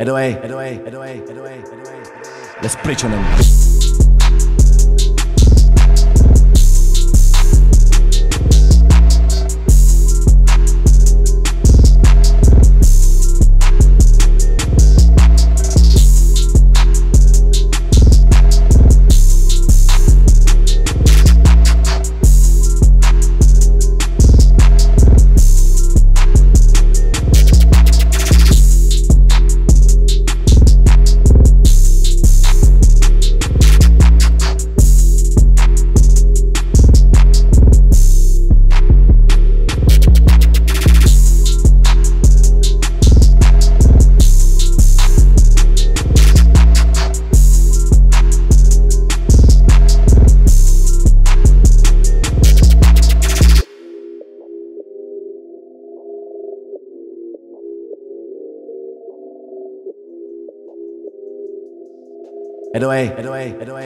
Anyway, let's preach on him.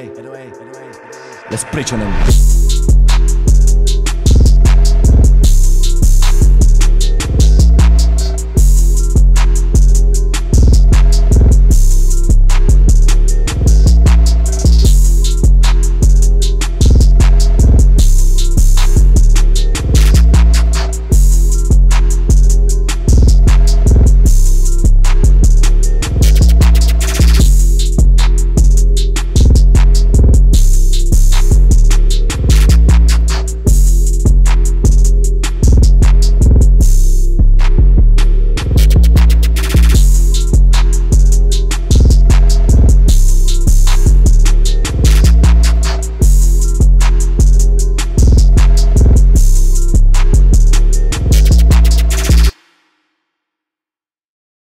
Anyway, let's preach on him.